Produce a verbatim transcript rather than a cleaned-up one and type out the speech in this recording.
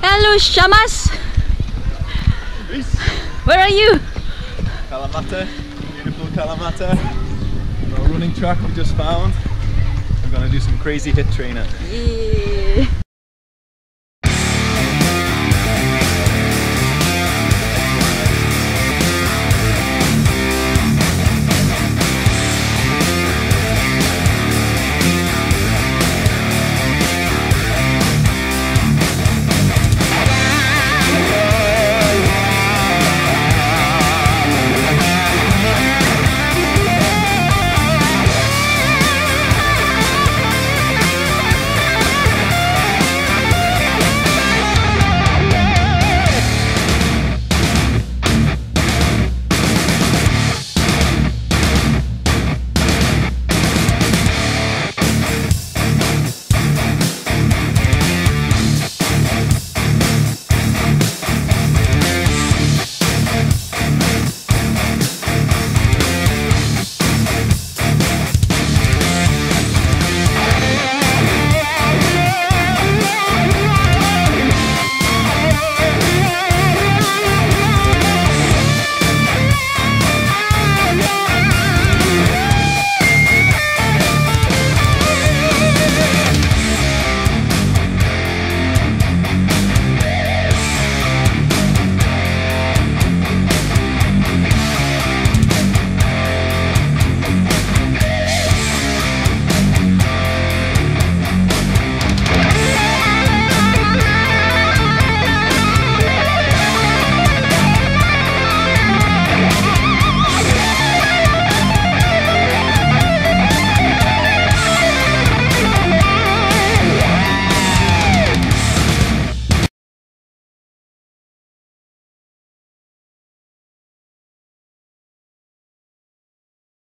Hello, Shamas. Where are you? Kalamata, beautiful Kalamata. Our running track we just found. We're gonna do some crazy hit training. Yeah.